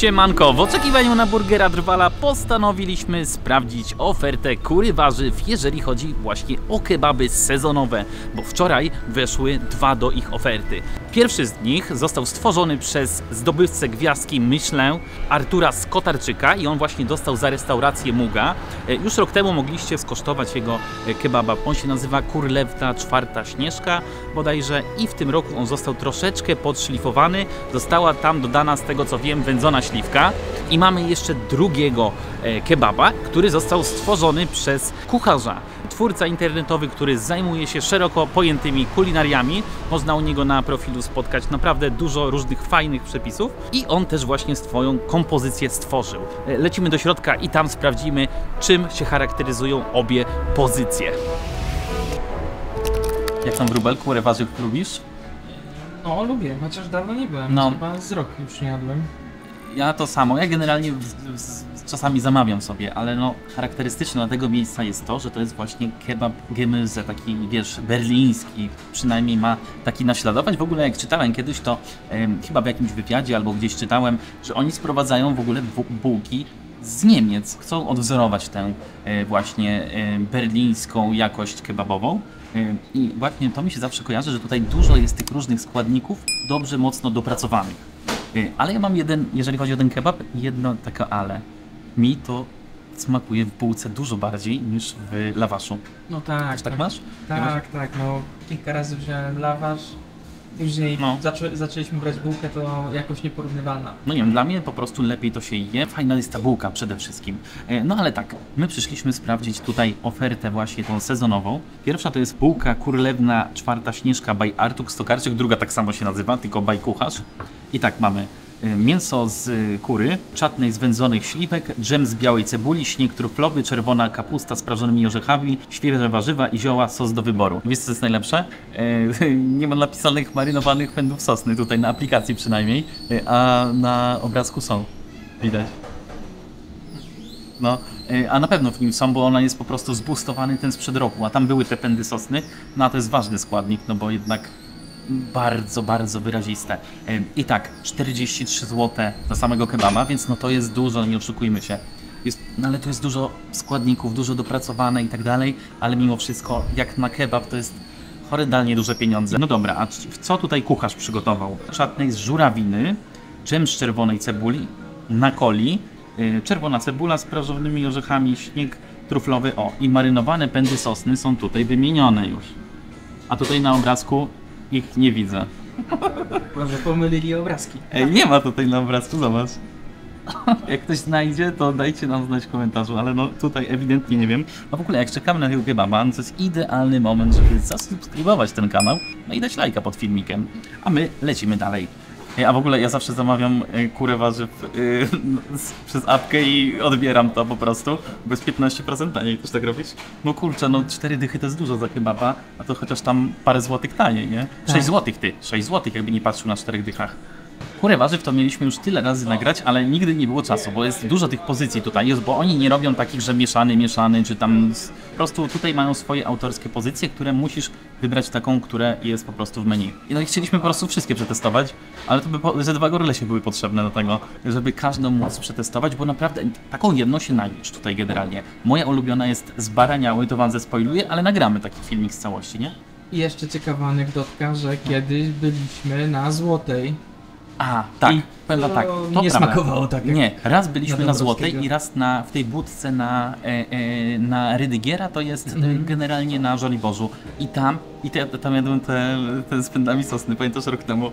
Siemanko, w oczekiwaniu na Burgera Drwala postanowiliśmy sprawdzić ofertę Kury Warzyw, jeżeli chodzi właśnie o kebaby sezonowe, bo wczoraj weszły dwa do ich oferty. Pierwszy z nich został stworzony przez zdobywcę gwiazdki Michelin Artura Skotarczyka i on właśnie dostał za restaurację Muga. Już rok temu mogliście skosztować jego kebaba. On się nazywa Kurlewna czwarta śnieżka bodajże i w tym roku on został troszeczkę podszlifowany. Została tam dodana, z tego co wiem, wędzona śliwka. I mamy jeszcze drugiego kebaba, który został stworzony przez kucharza. Twórca internetowy, który zajmuje się szeroko pojętymi kulinariami. Można u niego na profilu spotkać naprawdę dużo różnych fajnych przepisów i on też właśnie swoją kompozycję stworzył. Lecimy do środka i tam sprawdzimy, czym się charakteryzują obie pozycje. Jak tam, wróbel, Kurę Warzyw lubisz? No, lubię, chociaż dawno nie byłem, no. Chyba z rok już nie jadłem. Ja to samo, ja generalnie czasami zamawiam sobie, ale no charakterystyczne dla tego miejsca jest to, że to jest właśnie kebab gemüse, taki, wiesz, berliński, przynajmniej ma taki naśladować. W ogóle jak czytałem kiedyś, to chyba w jakimś wywiadzie albo gdzieś czytałem, że oni sprowadzają w ogóle bułki z Niemiec. Chcą odwzorować tę właśnie berlińską jakość kebabową. I właśnie to mi się zawsze kojarzy, że tutaj dużo jest tych różnych składników dobrze mocno dopracowanych. Ale ja mam jeden, jeżeli chodzi o ten kebab, jedno takie ale. Mi to smakuje w bułce dużo bardziej niż w lawaszu. No tak. Też tak masz? Tak, no kilka razy wziąłem lawasz, później no. zaczęliśmy brać bułkę, to jakoś nieporównywalna. No nie wiem, dla mnie po prostu lepiej to się je, fajna jest ta bułka przede wszystkim. No ale tak, my przyszliśmy sprawdzić tutaj ofertę właśnie tą sezonową. Pierwsza to jest bułka Kurlewna czwarta śnieżka by Artur Skotarczyk, druga tak samo się nazywa, tylko by kucharz. I tak mamy mięso z kury, czatnej z wędzonych śliwek, dżem z białej cebuli, śnieg truflowy, czerwona kapusta z prażonymi orzechami, świeże warzywa i zioła, sos do wyboru. Wiesz co jest najlepsze? Nie ma napisanych marynowanych pędów sosny, tutaj na aplikacji przynajmniej, a na obrazku są. Widać. No, a na pewno w nim są, bo ona jest po prostu zbustowany ten sprzed roku, a tam były te pędy sosny, no a to jest ważny składnik, no bo jednak bardzo, bardzo wyraziste. I tak, 43 zł za samego kebaba, więc no to jest dużo, nie oszukujmy się. No ale to jest dużo składników, dużo dopracowane i tak dalej, ale mimo wszystko jak na kebab to jest horrendalnie duże pieniądze. No dobra, a co tutaj kucharz przygotował? Czatnej z żurawiny, dżem z czerwonej cebuli, nakoli, czerwona cebula z prażonymi orzechami, śnieg truflowy, o i marynowane pędy sosny są tutaj wymienione już. A tutaj na obrazku ich nie widzę. Może pomylili obrazki. Ej, nie ma tutaj na obrazku, zobacz. Jak ktoś znajdzie, to dajcie nam znać w komentarzu, ale no tutaj ewidentnie nie wiem. No w ogóle jak czekamy na tego kebaba, no to jest idealny moment, żeby zasubskrybować ten kanał, no i dać lajka pod filmikiem. A my lecimy dalej. A w ogóle ja zawsze zamawiam Kurę Warzyw przez apkę i odbieram to po prostu, bo jest 15% taniej. Też tak robisz? No kurczę, no 4 dychy to jest dużo za kebaba, a to chociaż tam parę złotych taniej, nie? 6 złotych ty, 6 złotych jakby nie patrzył na 4 dychach. Kurę Warzyw to mieliśmy już tyle razy nagrać, ale nigdy nie było czasu, bo jest dużo tych pozycji tutaj, bo oni nie robią takich, że mieszany, czy tam po prostu tutaj mają swoje autorskie pozycje, które musisz wybrać taką, która jest po prostu w menu. I no i chcieliśmy po prostu wszystkie przetestować, ale to by ze dwa goryle się były potrzebne do tego, żeby każdą móc przetestować, bo naprawdę taką jedną się najesz tutaj generalnie. Moja ulubiona jest zbaraniały, to wam zespoiluję, ale nagramy taki filmik z całości, nie? I jeszcze ciekawa anegdotka, że kiedyś byliśmy na Złotej. A, tak, no, tak. To nie smakowało tak. Nie, raz byliśmy na Złotej i raz w tej budce na Rydygiera, to jest generalnie na Żoliborzu. I tam jadłem te z pędami sosny, pamiętasz rok temu,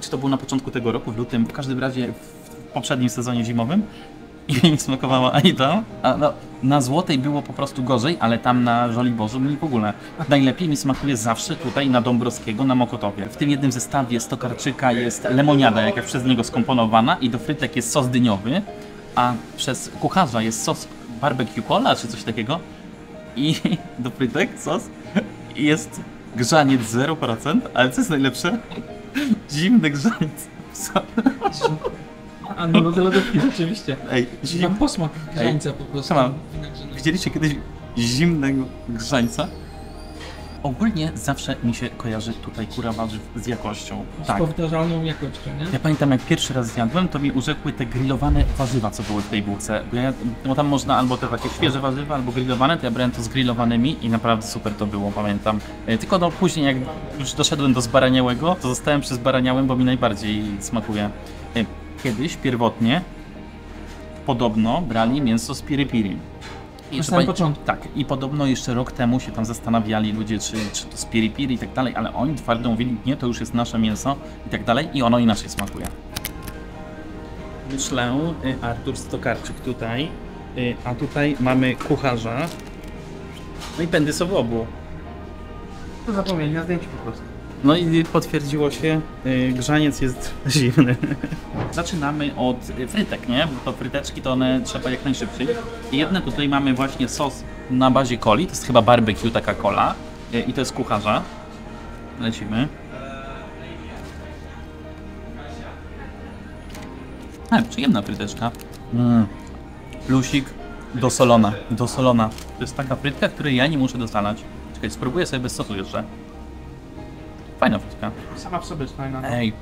czy to było na początku tego roku, w lutym, w każdym razie w poprzednim sezonie zimowym. I nie smakowało ani tam, a no, na Złotej było po prostu gorzej, ale tam na Żoliborzu mi w ogóle. Najlepiej mi smakuje zawsze tutaj na Dąbrowskiego, na Mokotowie. W tym jednym zestawie Stokarczyka jest lemoniada, jakaś przez niego skomponowana i do frytek jest sos dyniowy, a przez kucharza jest sos barbecue cola czy coś takiego i do frytek sos i jest grzaniec 0%, ale co jest najlepsze? Zimny grzaniec. A no do lodówki rzeczywiście. Ej, mam posmak grzańca po prostu. Widzieliście kiedyś zimnego grzańca? Ogólnie zawsze mi się kojarzy tutaj Kura Warzyw z jakością. Z powtarzalną jakością, nie? Ja pamiętam, jak pierwszy raz zjadłem, to mi urzekły te grillowane warzywa, co były w tej bułce. Bo tam można albo te takie świeże warzywa, albo grillowane, to ja brałem to z grillowanymi i naprawdę super to było, pamiętam. Tylko no później, jak już doszedłem do zbaraniałego, to zostałem przy zbaraniałym, bo mi najbardziej smakuje. Kiedyś, pierwotnie, podobno brali mięso z piripiri. Na samym początku. Tak, i podobno jeszcze rok temu się tam zastanawiali ludzie, czy to z piripiri i tak dalej, ale oni twardo mówili, nie, to już jest nasze mięso i tak dalej, i ono inaczej smakuje. Myślę, Artur Skotarczyk tutaj, a tutaj mamy kucharza, no i pędys w obu. To zapomnieli na zdjęciu po prostu. No i potwierdziło się, grzaniec jest zimny. Zaczynamy od frytek, nie? Bo to fryteczki to one trzeba jak najszybciej. Jedne tutaj mamy właśnie sos na bazie coli, to jest chyba barbecue, taka cola. I to jest kucharza. Lecimy. A, przyjemna fryteczka. Plusik dosolona, dosolona. To jest taka frytka, której ja nie muszę dosalać. Czekaj, spróbuję sobie bez sosu jeszcze. Fajna frytka. Sama w sobie jest fajna. Ej,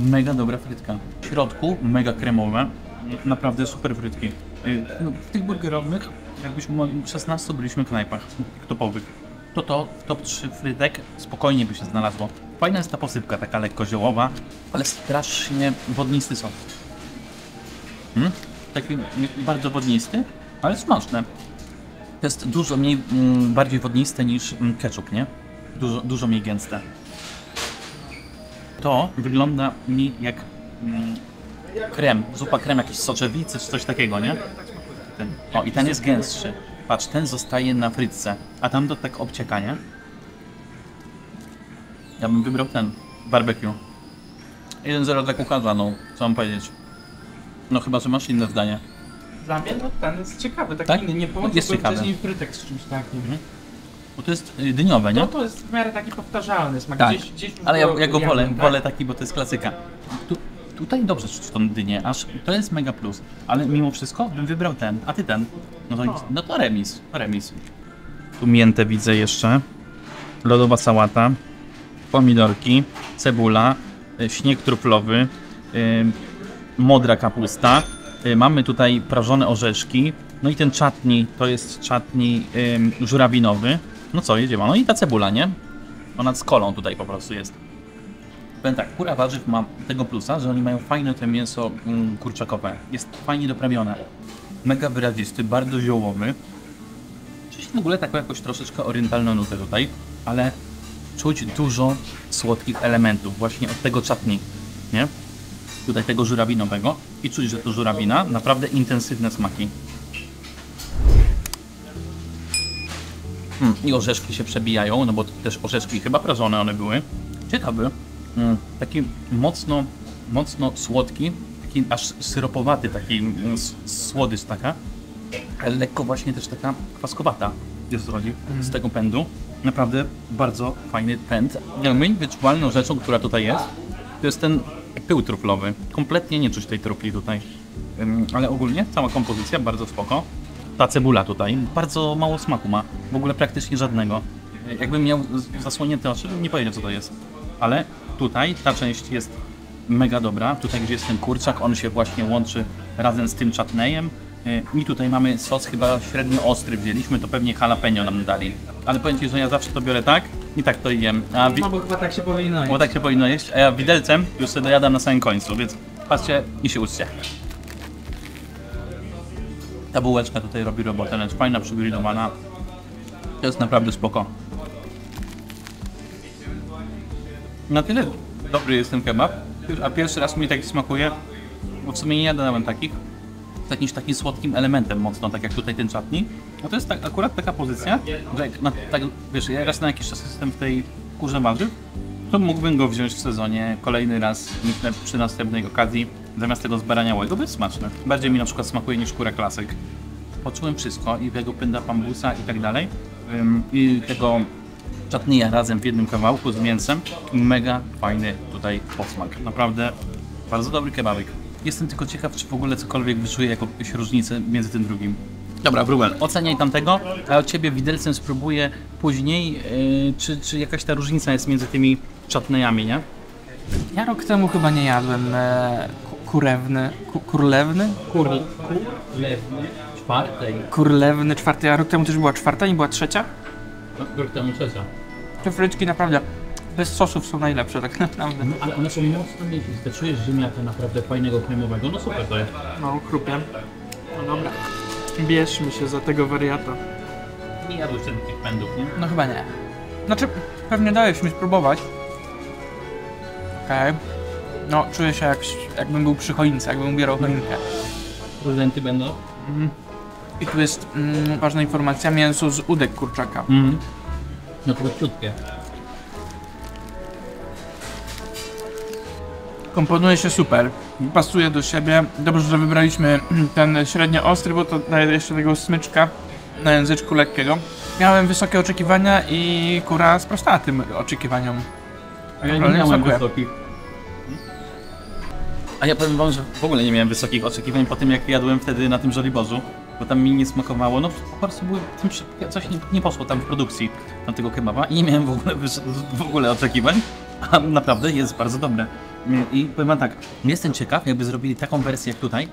mega dobra frytka. W środku mega kremowe. Naprawdę super frytki. No, w tych burgerowych, jakbyśmy w 16 byliśmy knajpach topowych, to w top 3 frytek spokojnie by się znalazło. Fajna jest ta posypka, taka lekko ziołowa, ale strasznie wodnisty sos. Taki bardzo wodnisty, ale smaczne. To jest dużo mniej, bardziej wodniste niż ketchup, nie? Dużo, dużo mniej gęste. To wygląda mi jak krem, zupa krem, jakieś soczewice czy coś takiego, nie? O, i ten jest gęstszy. Patrz, ten zostaje na frytce, a tam do tak obcieka, nie? Ja bym wybrał ten, barbecue. 1-0 dla kucharza, no, co mam powiedzieć. No chyba, że masz inne zdanie. Dla mnie no, ten jest ciekawy, taki tak? Inny, nie połączył wcześniej frytek z czymś takim. Bo to jest dyniowe, nie? No to jest w miarę taki powtarzalny smak, tak. Gdzieś ale ja go wolę, tak? Wolę taki, bo to jest klasyka. Tutaj dobrze czuć tą dynię, aż to jest mega plus. Ale mimo wszystko bym wybrał ten, a ty ten. No to remis, remis. Tu miętę widzę jeszcze, lodowa sałata, pomidorki, cebula, śnieg truflowy, modra kapusta. Mamy tutaj prażone orzeszki, no i ten chutney, to jest chutney żurawinowy. No co, jedziemy. No i ta cebula, nie? Ona z kolą tutaj po prostu jest. Powiem tak, Kura Warzyw ma tego plusa, że oni mają fajne to mięso kurczakowe. Jest fajnie doprawione. Mega wyrazisty, bardzo ziołowy. Czyli w ogóle taką jakoś troszeczkę orientalną nutę tutaj, ale czuć dużo słodkich elementów właśnie od tego chutney, nie? Tutaj tego żurawinowego i czuć, że to żurawina. Naprawdę intensywne smaki. I orzeszki się przebijają, no bo też orzeszki chyba prażone one były. Ciekawy, taki mocno słodki, taki aż syropowaty, taki słodycz taka, ale lekko właśnie też taka kwaskowata jest z tego pędu. Naprawdę bardzo fajny pęd. Mniej wyczuwalną rzeczą, która tutaj jest, to jest ten pył truflowy. Kompletnie nie czuć tej trufli tutaj, ale ogólnie cała kompozycja bardzo spoko. Ta cebula tutaj bardzo mało smaku ma, w ogóle praktycznie żadnego. Jakbym miał zasłonięte oczy, nie powiedział, co to jest. Ale tutaj ta część jest mega dobra, tutaj gdzie jest ten kurczak, on się właśnie łączy razem z tym chutneyem. I tutaj mamy sos chyba średnio ostry, wzięliśmy to pewnie jalapeno nam dali. Ale powiem ci, że ja zawsze to biorę tak i tak to jem. No bo chyba tak się powinno jeść. Bo tak się powinno jeść, a ja widelcem już sobie dojadam na samym końcu, więc patrzcie i się uczcie. Ta bułeczka tutaj robi robotę, lecz fajna, przygrillowana. To jest naprawdę spoko. Na tyle dobry jest ten kebab, a pierwszy raz mi taki smakuje, bo w sumie nie jadałem takich, z jakimś takim słodkim elementem mocno, tak jak tutaj ten chutney. No to jest tak, akurat taka pozycja, że jak tak, wiesz, ja raz na jakiś czas jestem w tej Kurze Warzyw, to mógłbym go wziąć w sezonie kolejny raz, myślę, przy następnej okazji. Zamiast tego zbaraniałego, to jest smaczne. Bardziej mi na przykład smakuje niż Kura Klasyk. Poczułem wszystko, i tego pęda bambusa i tak dalej. I tego chutneya razem w jednym kawałku z mięsem. Mega fajny tutaj posmak. Naprawdę bardzo dobry kebabik. Jestem tylko ciekaw, czy w ogóle cokolwiek wyczuję jakąś różnicę między tym drugim. Dobra, Bruel, oceniaj tamtego, a od ciebie widelcem spróbuję później, czy jakaś ta różnica jest między tymi czatnejami, nie? Ja rok temu chyba nie jadłem Kurlewny czwartej, a rok temu też była czwarta, nie była trzecia? Rok temu trzecia. Te fryczki naprawdę bez sosów są najlepsze tak naprawdę. No, ale one są mocno mięsiste, czujesz ziemniaka naprawdę fajnego, kremowego, no super to jest. No, chrupie. No dobra. Bierzmy się za tego wariata. Nie jadłeś wtedy tych pędów, nie? No chyba nie. Znaczy, pewnie dałeś mi spróbować. Okej. Okay. No, czuję się jakbym był przy choince, jakbym ubierał choinkę. Prezenty będą? Mhm. I tu jest ważna informacja, mięso z udek kurczaka. Mhm. No to krótkie. Komponuje się super, pasuje do siebie. Dobrze, że wybraliśmy ten średnio ostry, bo to daje jeszcze tego smyczka na języczku lekkiego. Miałem wysokie oczekiwania i Kura sprostała tym oczekiwaniom. A ja nie miałem wysokich. A ja powiem wam, że w ogóle nie miałem wysokich oczekiwań po tym, jak jadłem wtedy na tym Żoliborzu, bo tam mi nie smakowało. No po prostu coś nie poszło tam w produkcji tamtego kebaba i nie miałem w ogóle oczekiwań, a naprawdę jest bardzo dobre. I powiem wam tak, jestem ciekaw, jakby zrobili taką wersję jak tutaj,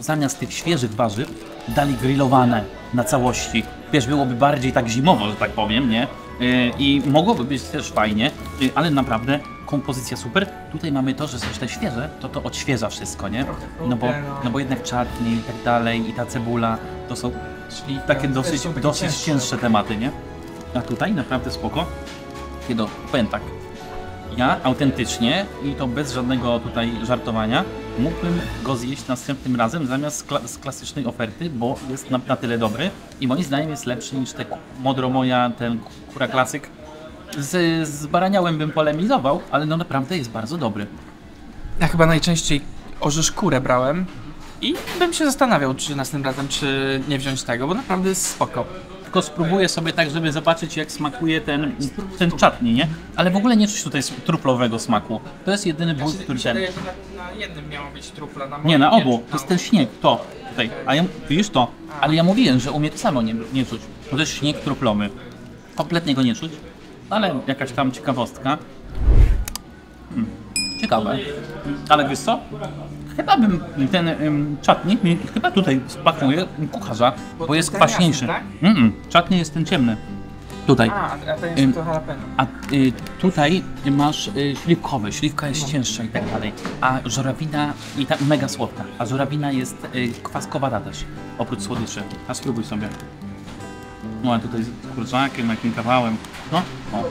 zamiast tych świeżych warzyw dali grillowane na całości. Wiesz, byłoby bardziej tak zimowo, że tak powiem, nie? I mogłoby być też fajnie, ale naprawdę kompozycja super. Tutaj mamy to, że są te świeże, to odświeża wszystko, nie? No bo jednak czarni i tak dalej, i ta cebula, to są takie dosyć cięższe tematy, nie? A tutaj naprawdę spoko. Kiedy powiem tak, ja autentycznie i to bez żadnego tutaj żartowania mógłbym go zjeść następnym razem zamiast z klasycznej oferty, bo jest na tyle dobry i moim zdaniem jest lepszy niż te Modro Moja, ten Kura Klasyk. Z baraniałem bym polemizował, ale no naprawdę jest bardzo dobry. Ja chyba najczęściej orzesz kurę brałem i bym się zastanawiał, czy następnym razem, czy nie wziąć tego, bo naprawdę jest spoko. Tylko spróbuję sobie tak, żeby zobaczyć, jak smakuje ten chutney, nie? Ale w ogóle nie czuć tutaj truplowego smaku. To jest jedyny błąd, który ten... Na jednym miało być trupla, nie, na obu. To jest ten śnieg, to. Tutaj. A ja, widzisz to? Ale ja mówiłem, że u mnie to samo nie czuć. To jest śnieg truplomy. Kompletnie go nie czuć, ale jakaś tam ciekawostka. Ciekawe. Ale wiesz co? Chyba bym ten czatnik mi chyba tutaj spakuje kucharza, bo jest kwaśniejszy. Czatnik jest ten ciemny. Tutaj. A to jest to jalapeno. A tutaj masz śliwkowy, śliwka jest cięższa i tak dalej. A żurawina i tak mega słodka. A żurawina jest kwaskowata też, oprócz słodyczy. A spróbuj sobie. No a tutaj z kurczakiem, jakim kawałem. No. O.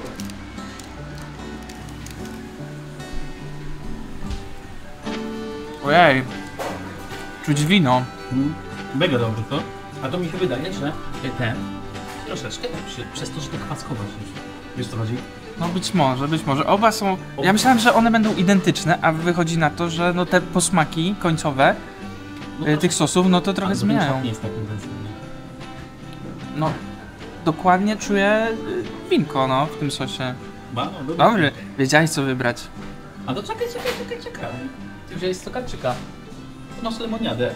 Ojej, czuć wino. Mega dobrze to. A to mi się wydaje, że ten troszeczkę przez to, że to kwaskować już. Wiesz co chodzi? No być może. Oba są... Ja myślałem, że one będą identyczne, a wychodzi na to, że no te posmaki końcowe tych sosów, no to trochę zmieniają. Nie jest tak intensywnie. No, dokładnie czuję winko, no, w tym sosie. Dobrze, wiedziałeś co wybrać. A to czekaj. Ty wziąłeś Skotarczyka. Masz lemoniadę.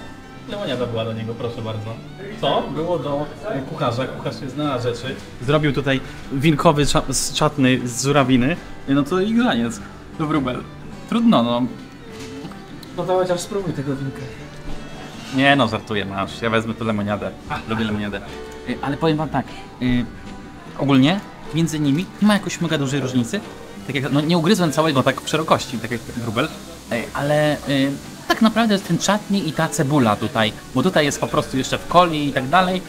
Lemoniada była do niego, proszę bardzo. Co? Było do kucharza. Kucharz się zna na rzeczy. Zrobił tutaj winkowy czatny z żurawiny. No to i grzaniec. To wróbel. Trudno, no. No dawaj, aż spróbuj tego winka. Nie no, żartuję, masz. Ja wezmę tu lemoniadę. Lubię lemoniadę. Ale powiem wam tak. Ogólnie między nimi nie ma jakoś mega dużej różnicy. Tak jak, no nie ugryzłem całego tak w szerokości, tak jak wróbel. Ale tak naprawdę jest ten czatni i ta cebula tutaj, bo tutaj jest po prostu jeszcze w coli i tak dalej.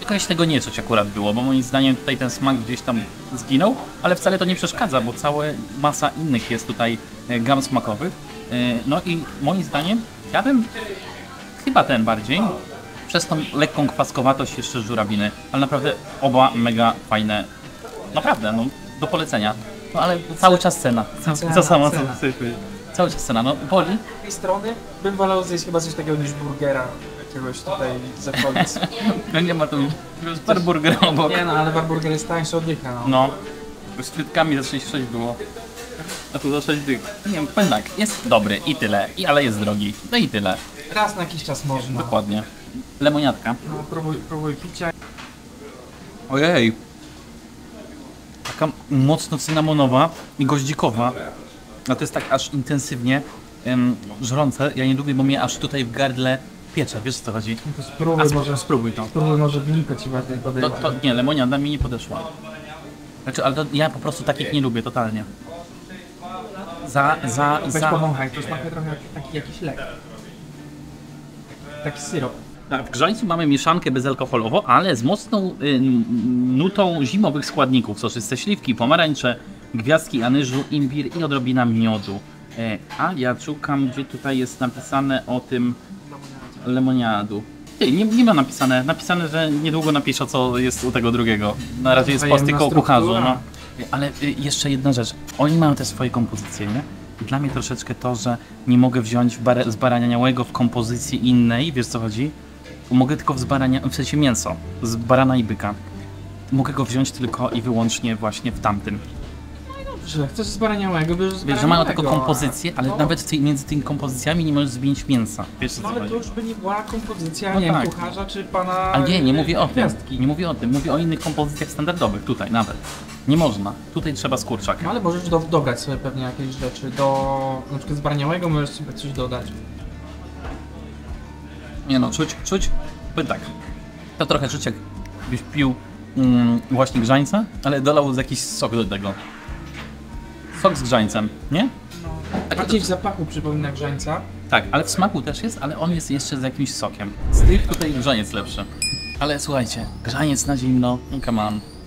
Jakoś tego nie czuć akurat było, bo moim zdaniem tutaj ten smak gdzieś tam zginął, ale wcale to nie przeszkadza, bo cała masa innych jest tutaj gam smakowych. No i moim zdaniem ja bym chyba ten bardziej, przez tą lekką kwaskowatość jeszcze żurawiny, ale naprawdę oba mega fajne, naprawdę no, do polecenia. No ale cały czas cena, cały czas cena, no boli. Z tej strony bym wolał zjeść chyba coś takiego niż burgera jakiegoś tutaj za koniec. No nie ma tu już burgera obok. Nie no, ale burger jest tańszy od nich, no. No, z frytkami za 6,6 było. A tu doszedł dyk. Nie wiem, powiem tak, jest dobry i tyle, ale jest drogi. No i tyle. Raz na jakiś czas można. Dokładnie. Lemoniadka. No, próbuj picia. Ojej. Taka mocno cynamonowa i goździkowa. No to jest tak aż intensywnie żrące. Ja nie lubię, bo mnie aż tutaj w gardle piecze. Wiesz o co chodzi? No to spróbuj to. Spróbuj może winko ci bardziej podejść. Nie, lemoniada mi nie podeszła. Znaczy, ale to ja po prostu takich nie lubię totalnie. Weź powąchaj, to smakuje trochę taki jakiś lek. Taki syrop. W grzańcu mamy mieszankę bezalkoholową, ale z mocną nutą zimowych składników. Soczyste śliwki, pomarańcze, gwiazdki anyżu, imbir i odrobina miodu. A ja szukam, gdzie tutaj jest napisane o tym lemoniadu. Nie ma napisane, że niedługo napiszę, co jest u tego drugiego. Na razie jest post tylko o kucharzu. No. Ale jeszcze jedna rzecz. Oni mają też swoje kompozycje, nie? Dla mnie troszeczkę to, że nie mogę wziąć zbaraniałego w kompozycji innej, wiesz co chodzi? Mogę tylko w sensie mięso, z barana i byka. Mogę go wziąć tylko i wyłącznie właśnie w tamtym. No i dobrze, chcesz zbaraniałego, bierz zbaraniałego. Wiesz, że mają taką kompozycję, ale nawet między tymi kompozycjami nie możesz zmienić mięsa. Wiesz, co ale to już by nie była kompozycja, no nie tak. Kucharza czy pana... A nie mówię o tym, mówię o innych kompozycjach standardowych, tutaj nawet. Nie można. Tutaj trzeba z kurczakiem. No ale możesz dobrać sobie pewnie jakieś rzeczy. Do na przykład zbaraniałego możesz sobie coś dodać. Nie no, czuć. Powiem tak. To trochę czuć, jakbyś pił właśnie grzańca, ale dolał jakiś sok do tego. Sok z grzańcem, nie? No. Bardziej w zapachu przypomina grzańca. Tak, ale w smaku też jest, ale on jest jeszcze z jakimś sokiem. Z tych tutaj grzaniec lepszy. Ale słuchajcie, grzaniec na zimno, come on.